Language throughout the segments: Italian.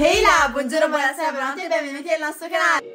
Hey là, buongiorno, buonasera, buonanotte e benvenuti al nostro canale.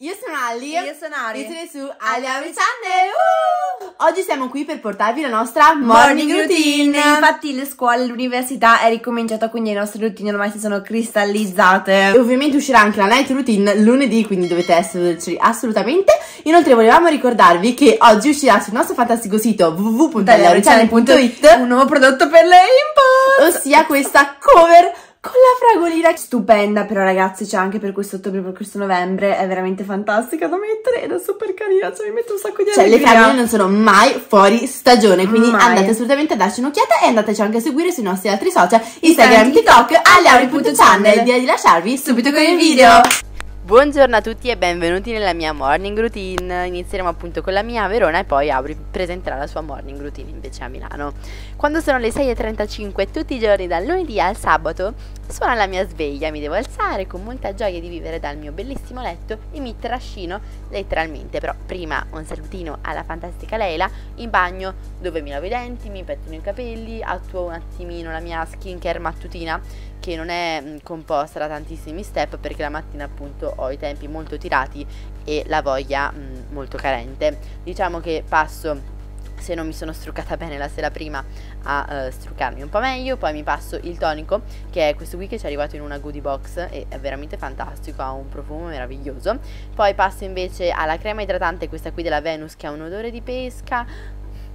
Io sono Ally. Io sono Auri. Io sono su Ally&Aury Channel. Oggi siamo qui per portarvi la nostra morning routine. Infatti le scuole, l'università è ricominciata, quindi le nostre routine ormai si sono cristallizzate. E ovviamente uscirà anche la night routine lunedì, quindi dovete essere dolci assolutamente. Inoltre volevamo ricordarvi che oggi uscirà sul nostro fantastico sito www.allyeaurychannel.it un nuovo prodotto per le import, ossia questa cover con la fragolina stupenda. Però ragazzi, c'è anche per questo ottobre, per questo novembre, è veramente fantastica da mettere ed è super carina, cioè mi metto un sacco di allegria. Cioè le fragoline non sono mai fuori stagione, quindi mai. Andate assolutamente a darci un'occhiata e andateci anche a seguire sui nostri altri social, Instagram, TikTok, allyeaury.channel. Direi di lasciarvi subito con il video. Buongiorno a tutti e benvenuti nella mia morning routine. Inizieremo appunto con la mia a Verona e poi Auri presenterà la sua morning routine invece a Milano. Quando sono le 6:35 tutti i giorni dal lunedì al sabato suona la mia sveglia, mi devo alzare con molta gioia di vivere dal mio bellissimo letto e mi trascino letteralmente. Però prima un salutino alla fantastica Leila in bagno, dove mi lavo i denti, mi pettino i capelli, attuo un attimino la mia skincare mattutina, che non è composta da tantissimi step perché la mattina appunto ho i tempi molto tirati e la voglia molto carente. Diciamo che passo, se non mi sono struccata bene la sera prima, a struccarmi un po' meglio. Poi mi passo il tonico, che è questo qui che ci è arrivato in una goodie box e è veramente fantastico, ha un profumo meraviglioso. Poi passo invece alla crema idratante, questa qui della Venus, che ha un odore di pesca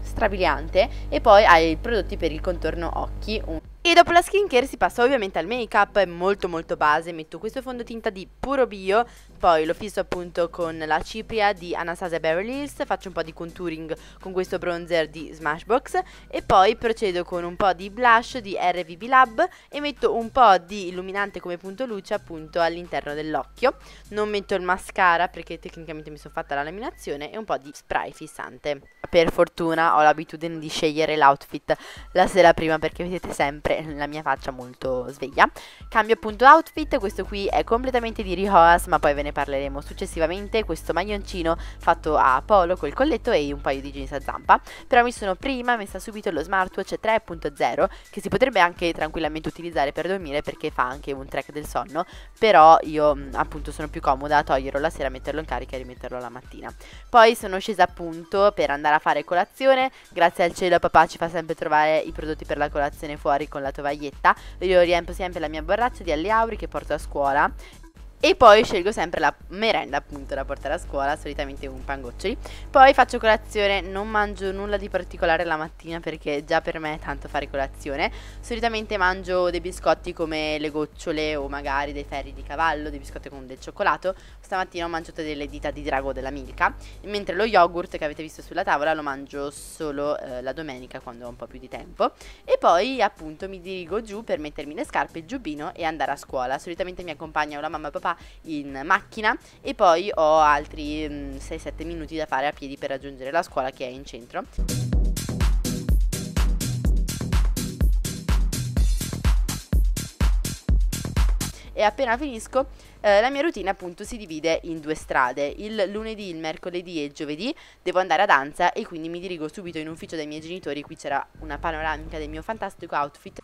strabiliante, e poi ai prodotti per il contorno occhi. E dopo la skincare si passa ovviamente al make up, è molto molto base, metto questo fondotinta di Purobio, poi lo fisso appunto con la cipria di Anastasia Beverly Hills, faccio un po' di contouring con questo bronzer di Smashbox e poi procedo con un po' di blush di RVB Lab e metto un po' di illuminante come punto luce appunto all'interno dell'occhio. Non metto il mascara perché tecnicamente mi sono fatta la laminazione, e un po' di spray fissante. Per fortuna ho l'abitudine di scegliere l'outfit la sera prima perché vedete sempre la mia faccia molto sveglia. Cambio appunto outfit, questo qui è completamente di Rihoas, ma poi ve ne parleremo successivamente. Questo maglioncino fatto a polo col colletto e un paio di jeans a zampa. Però mi sono prima messa subito lo smartwatch 3.0, che si potrebbe anche tranquillamente utilizzare per dormire perché fa anche un track del sonno, però io appunto sono più comoda a toglierlo la sera, metterlo in carica e rimetterlo la mattina. Poi sono scesa appunto per andare a fare colazione, grazie al cielo papà ci fa sempre trovare i prodotti per la colazione fuori con la tovaglietta. Io riempio sempre la mia borraccia di Ally&Aury che porto a scuola e poi scelgo sempre la merenda appunto da portare a scuola, solitamente un pangoccioli. Poi faccio colazione, non mangio nulla di particolare la mattina perché già per me è tanto fare colazione. Solitamente mangio dei biscotti come le gocciole o magari dei ferri di cavallo, dei biscotti con del cioccolato. Stamattina ho mangiato delle dita di drago della Milka, mentre lo yogurt che avete visto sulla tavola lo mangio solo la domenica quando ho un po' più di tempo. E poi appunto mi dirigo giù per mettermi le scarpe, il giubbino e andare a scuola. Solitamente mi accompagna o la mamma o papà in macchina e poi ho altri 6-7 minuti da fare a piedi per raggiungere la scuola che è in centro. E appena finisco la mia routine appunto si divide in due strade. Il lunedì, il mercoledì e il giovedì devo andare a danza e quindi mi dirigo subito in ufficio dei miei genitori. Qui c'era una panoramica del mio fantastico outfit.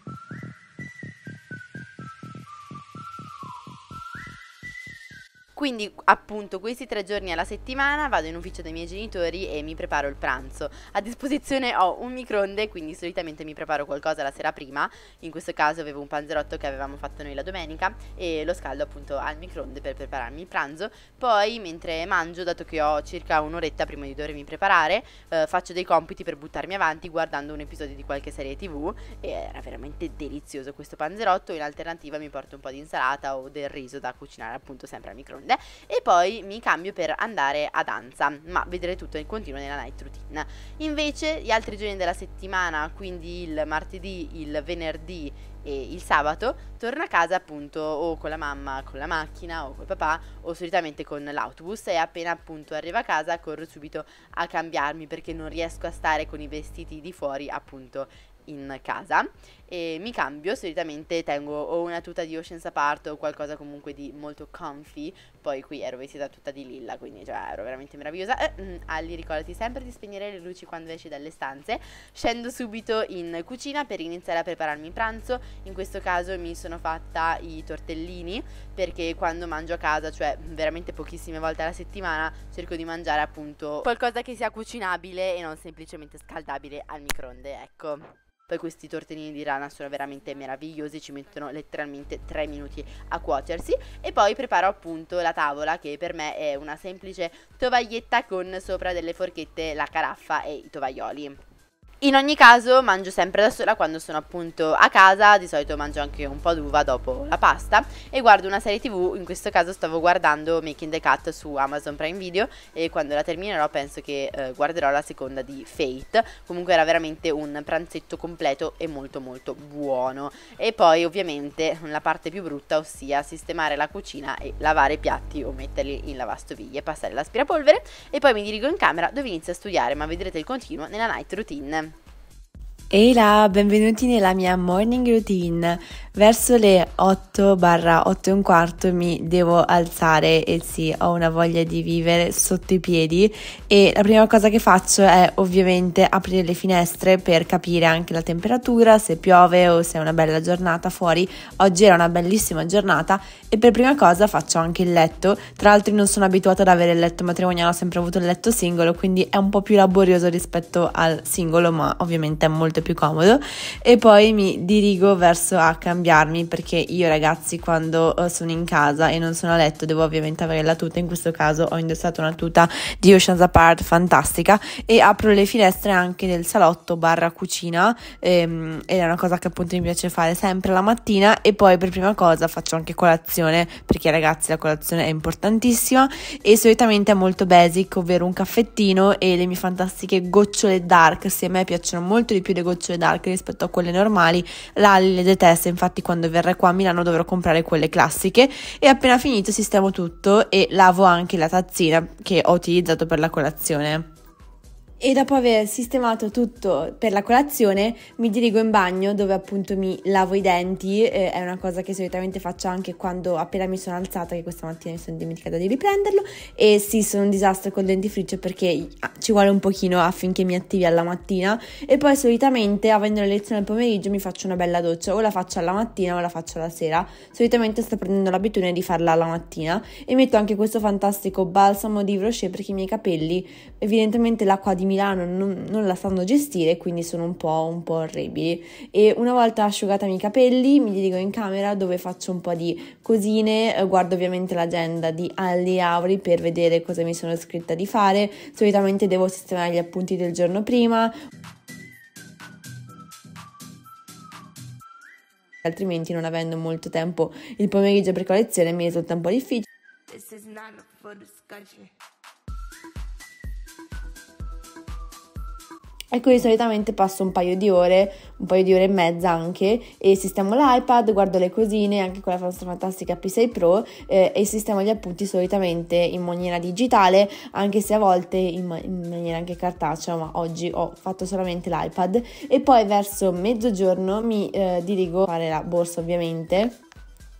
Quindi appunto questi 3 giorni alla settimana vado in ufficio dei miei genitori e mi preparo il pranzo. A disposizione ho un microonde, quindi solitamente mi preparo qualcosa la sera prima. In questo caso avevo un panzerotto che avevamo fatto noi la domenica e lo scaldo appunto al microonde per prepararmi il pranzo. Poi mentre mangio, dato che ho circa un'oretta prima di dovermi preparare, faccio dei compiti per buttarmi avanti guardando un episodio di qualche serie tv, e era veramente delizioso questo panzerotto. In alternativa mi porto un po' di insalata o del riso da cucinare appunto sempre al microonde. E poi mi cambio per andare a danza, ma vedrete tutto in continuo nella night routine. Invece gli altri giorni della settimana, quindi il martedì, il venerdì e il sabato, torno a casa appunto o con la mamma, con la macchina o col papà, o solitamente con l'autobus, e appena appunto arrivo a casa corro subito a cambiarmi perché non riesco a stare con i vestiti di fuori appunto in casa e mi cambio. Solitamente tengo o una tuta di Oceans Apart o qualcosa comunque di molto comfy. Poi qui ero vestita tutta di lilla, quindi cioè ero veramente meravigliosa. Alli, ricordati sempre di spegnere le luci quando esci dalle stanze. Scendo subito in cucina per iniziare a prepararmi il pranzo. In questo caso mi sono fatta i tortellini, perché quando mangio a casa, cioè veramente pochissime volte alla settimana, cerco di mangiare appunto qualcosa che sia cucinabile e non semplicemente scaldabile al microonde, ecco. Poi questi tortellini di rana sono veramente meravigliosi, ci mettono letteralmente 3 minuti a cuocersi. E poi preparo appunto la tavola, che per me è una semplice tovaglietta con sopra delle forchette, la caraffa e i tovaglioli. In ogni caso mangio sempre da sola quando sono appunto a casa, di solito mangio anche un po' d'uva dopo la pasta e guardo una serie TV. In questo caso stavo guardando Making the Cut su Amazon Prime Video e quando la terminerò penso che guarderò la seconda di Fate. Comunque era veramente un pranzetto completo e molto molto buono. E poi ovviamente la parte più brutta, ossia sistemare la cucina e lavare i piatti o metterli in lavastoviglie, passare l'aspirapolvere e poi mi dirigo in camera dove inizio a studiare, ma vedrete il continuo nella night routine. Ehi là, benvenuti nella mia morning routine. Verso le 8/8 e un quarto mi devo alzare e sì, ho una voglia di vivere sotto i piedi e la prima cosa che faccio è ovviamente aprire le finestre per capire anche la temperatura, se piove o se è una bella giornata fuori. Oggi era una bellissima giornata e per prima cosa faccio anche il letto. Tra l'altro non sono abituata ad avere il letto matrimoniale, ho sempre avuto il letto singolo, quindi è un po' più laborioso rispetto al singolo, ma ovviamente è molto più comodo. E poi mi dirigo verso a cambiarmi, perché io ragazzi quando sono in casa e non sono a letto devo ovviamente avere la tuta. In questo caso ho indossato una tuta di Oceans Apart fantastica e apro le finestre anche del salotto barra cucina ed è una cosa che appunto mi piace fare sempre la mattina. E poi per prima cosa faccio anche colazione, perché ragazzi la colazione è importantissima e solitamente è molto basic, ovvero un caffettino e le mie fantastiche gocciole dark. Se a me piacciono molto di più le gocciole dark rispetto a quelle normali, l'Ali le detesta, infatti quando verrà qua a Milano dovrò comprare quelle classiche. E appena finito sistemo tutto e lavo anche la tazzina che ho utilizzato per la colazione. E dopo aver sistemato tutto per la colazione mi dirigo in bagno dove appunto mi lavo i denti, è una cosa che solitamente faccio anche quando appena mi sono alzata, che questa mattina mi sono dimenticata di riprenderlo. E sì, sono un disastro col dentifricio perché ci vuole un pochino affinché mi attivi alla mattina. E poi solitamente avendo le lezioni al pomeriggio mi faccio una bella doccia, o la faccio alla mattina o la faccio alla sera. Solitamente sto prendendo l'abitudine di farla alla mattina e metto anche questo fantastico balsamo di Rocher perché i miei capelli evidentemente l'acqua di Milano non la sanno gestire, quindi sono un po' orribili. E una volta asciugata i miei capelli mi dirigo in camera dove faccio un po' di cosine, guardo ovviamente l'agenda di Ally&Aury per vedere cosa mi sono scritta di fare. Solitamente devo sistemare gli appunti del giorno prima, altrimenti non avendo molto tempo il pomeriggio per colazione mi risulta un po' difficile. This is not for discussion. E quindi solitamente passo un paio di ore e mezza anche e sistemo l'iPad, guardo le cosine anche con la nostra fantastica P6 Pro e sistemo gli appunti solitamente in maniera digitale, anche se a volte in maniera anche cartacea, ma oggi ho fatto solamente l'iPad. E poi verso mezzogiorno mi dirigo a fare la borsa ovviamente.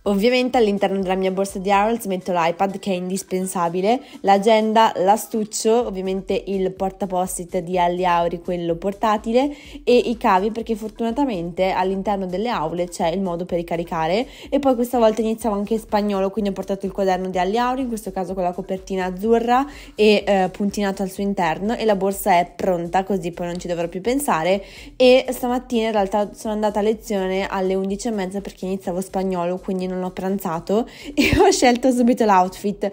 Ovviamente all'interno della mia borsa di Aurels metto l'iPad che è indispensabile, l'agenda, l'astuccio, ovviamente il portapost-it di Ally&Aury, quello portatile, e i cavi, perché fortunatamente all'interno delle aule c'è il modo per ricaricare. E poi questa volta iniziamo anche in spagnolo, quindi ho portato il quaderno di Ally&Aury, in questo caso con la copertina azzurra e puntinato al suo interno, e la borsa è pronta, così poi non ci dovrò più pensare. E stamattina in realtà sono andata a lezione alle 11:30 perché iniziavo spagnolo, quindi non ho pranzato e ho scelto subito l'outfit.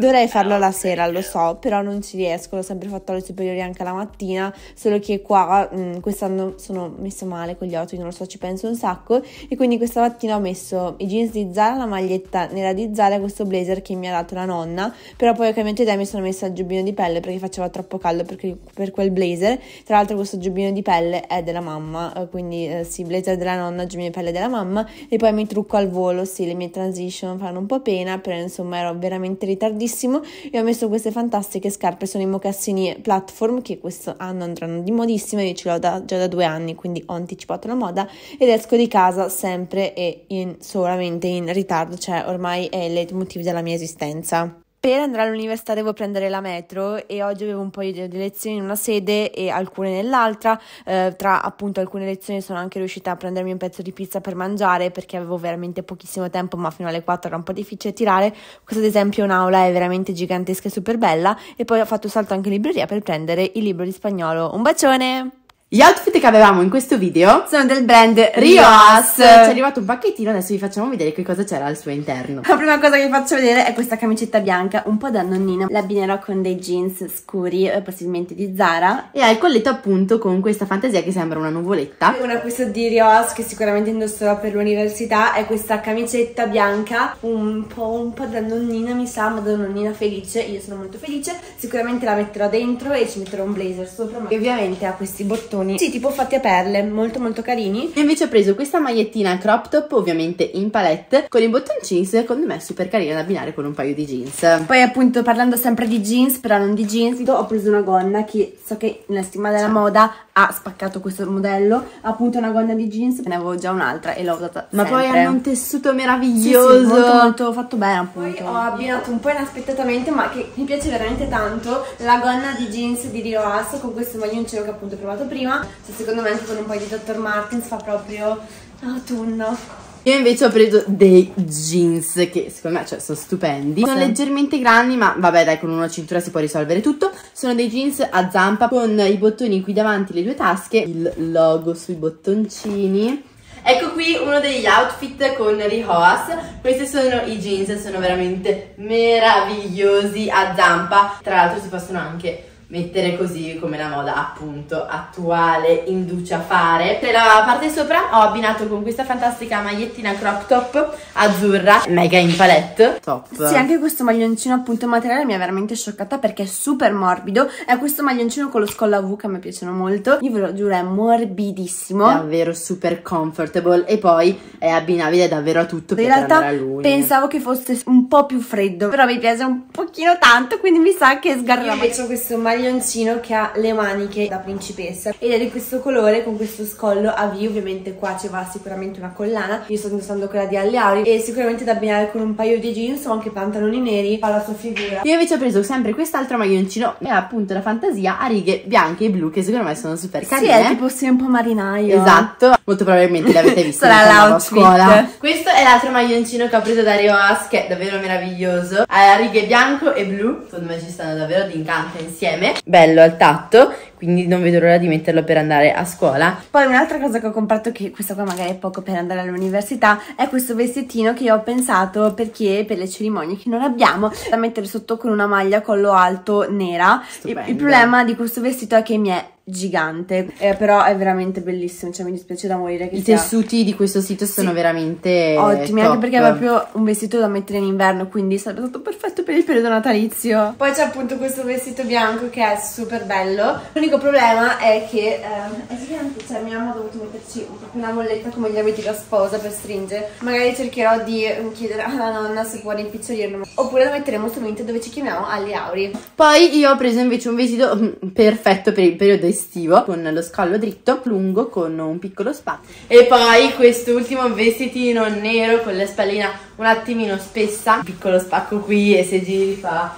Dovrei farlo la sera, lo so, però non ci riesco, l'ho sempre fatto alle superiori anche la mattina, solo che qua quest'anno sono messa male con gli outfit, non lo so, ci penso un sacco. E quindi questa mattina ho messo i jeans di Zara, la maglietta nera di Zara e questo blazer che mi ha dato la nonna, però poi ho cambiato idea e mi sono messa il giubbino di pelle perché faceva troppo caldo per quel blazer. Tra l'altro questo giubbino di pelle è della mamma, quindi sì, blazer della nonna, giubbino di pelle della mamma. E poi mi trucco al volo, sì, ragazzi, le mie transition fanno un po' pena, però insomma ero veramente ritardissimo e ho messo queste fantastiche scarpe, sono i mocassini platform che questo anno andranno di modissima, io ce l'ho già da 2 anni, quindi ho anticipato la moda ed esco di casa sempre e solamente in ritardo, cioè ormai è il leitmotiv della mia esistenza. Per andare all'università devo prendere la metro e oggi avevo un paio di lezioni in una sede e alcune nell'altra, tra appunto alcune lezioni sono anche riuscita a prendermi un pezzo di pizza per mangiare perché avevo veramente pochissimo tempo, ma fino alle 4 era un po' difficile tirare. Questa ad esempio è un'aula, è veramente gigantesca e super bella, e poi ho fatto un salto anche in libreria per prendere il libro di spagnolo. Un bacione! Gli outfit che avevamo in questo video sono del brand Rihoas. Ci è arrivato un pacchettino, adesso vi facciamo vedere che cosa c'era al suo interno. La prima cosa che vi faccio vedere è questa camicetta bianca, un po' da nonnina. L'abbinerò con dei jeans scuri, possibilmente di Zara. E ha il colletto appunto con questa fantasia che sembra una nuvoletta. Un acquisto di Rihoas che sicuramente indosserò per l'università è questa camicetta bianca, un po' da nonnina mi sa, ma da nonnina felice. Io sono molto felice, sicuramente la metterò dentro e ci metterò un blazer sopra. Ma ovviamente ha questi bottoni. Sì, tipo fatti a perle, molto molto carini. E invece ho preso questa magliettina crop top, ovviamente in palette, con i bottoncini, secondo me super carina da abbinare con un paio di jeans. Poi appunto, parlando sempre di jeans, però non di jeans, ho preso una gonna che so che nella settimana della moda ha spaccato questo modello, appunto una gonna di jeans, ne avevo già un'altra e l'ho usata sempre. Ma poi hanno un tessuto meraviglioso. Sì, molto molto fatto bene appunto. Poi ho abbinato un po' inaspettatamente, ma che mi piace veramente tanto, la gonna di jeans di Rihoas con questo maglioncino che appunto ho provato prima. Cioè, secondo me anche con un po' di Dr. Martens fa proprio autunno. Io invece ho preso dei jeans che secondo me sono stupendi. Sono leggermente grandi, ma vabbè dai, con una cintura si può risolvere tutto. Sono dei jeans a zampa con i bottoni qui davanti, le due tasche, il logo sui bottoncini. Ecco qui uno degli outfit con Rihoas. Questi sono i jeans, sono veramente meravigliosi a zampa. Tra l'altro si possono anche mettere così come la moda appunto attuale induce a fare. Per la parte sopra ho abbinato con questa fantastica magliettina crop top azzurra, mega in palette. Top. Sì, anche questo maglioncino appunto materiale mi ha veramente scioccata perché è super morbido. È questo maglioncino con lo scollo a V che a me piacciono molto. Io ve lo giuro, è morbidissimo. Davvero super comfortable e poi è abbinabile davvero a tutto. In realtà pensavo che fosse un po' più freddo, però mi piace un pochino tanto, quindi mi sa che sgarravo. Invece questo maglioncino che ha le maniche da principessa ed è di questo colore con questo scollo a V, ovviamente qua ci va sicuramente una collana, io sto indossando quella di Ally&Aury e sicuramente da abbinare con un paio di jeans o anche pantaloni neri, fa la sua figura. Io invece ho preso sempre quest'altro maglioncino e appunto la fantasia a righe bianche e blu che secondo me sono super carine. Sì, è tipo sì, un po' marinaio. Esatto, molto probabilmente l'avete visto a scuola. Questo è l'altro maglioncino che ho preso da Rihoas che è davvero meraviglioso, ha righe bianco e blu, secondo me ci stanno davvero d'incanto insieme. Bello al tatto, quindi non vedo l'ora di metterlo per andare a scuola. Poi un'altra cosa che ho comprato, che questa qua magari è poco per andare all'università, è questo vestitino che io ho pensato perché per le cerimonie che non abbiamo, da mettere sotto con una maglia collo alto nera. Il problema di questo vestito è che mi è gigante, però è veramente bellissimo, cioè mi dispiace da morire che sia. I tessuti di questo sito sono veramente ottimi, top. Anche perché è proprio un vestito da mettere in inverno, quindi sarebbe stato perfetto per il periodo natalizio. Poi c'è appunto questo vestito bianco che è super bello, l'unico problema è che è gigante, cioè mia mamma ha dovuto metterci una molletta come gli abiti da sposa per stringere, magari cercherò di chiedere alla nonna se può rimpicciolirlo, oppure lo metteremo solamente dove ci chiamiamo Ally&Aury. Poi io ho preso invece un vestito perfetto per il periodo estivo, con lo scollo dritto, lungo, con un piccolo spazio. E poi quest'ultimo vestitino nero con la spallina un attimino spessa, un piccolo spacco qui e se giri fa...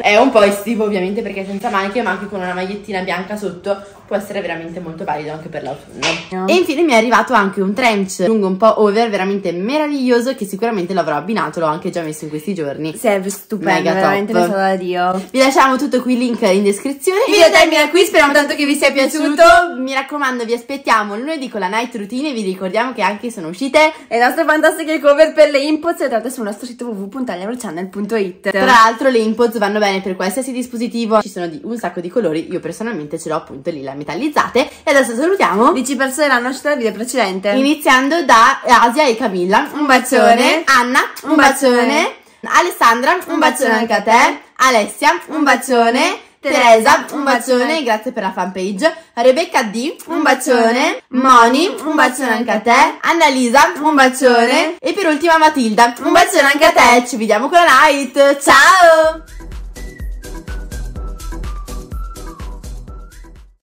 È un po' estivo ovviamente perché è senza maniche, ma anche con una magliettina bianca sotto può essere veramente molto valido anche per l'autunno. E infine mi è arrivato anche un trench lungo un po' over, veramente meraviglioso, che sicuramente l'avrò abbinato, l'ho anche già messo in questi giorni. Sempre stupendo, mega veramente top. Penso da Dio. Vi lasciamo tutto qui, link in descrizione. Il video termina qui, speriamo tanto che vi sia piaciuto. Mi raccomando, vi aspettiamo lunedì con la night routine e vi ricordiamo che anche sono uscite le nostre fantastiche cover per le inputs e trovate sul nostro sito www.allyeaurychannel.it. Tra l'altro le inputs vanno bene per qualsiasi dispositivo, ci sono di un sacco di colori, io personalmente ce l'ho appunto lila metallizzate. E adesso salutiamo 10 persone che hanno uscito dal video precedente, iniziando da Asia e Camilla, un bacione, Anna, un bacione, Alessandra, un bacione anche a te, Alessia, un bacione, Teresa, un bacione, grazie per la fanpage. Rebecca D, un bacione. Moni, un bacione anche a te. Annalisa, un bacione. E per ultima Matilda, un bacione anche a te. Ci vediamo con la night. Ciao!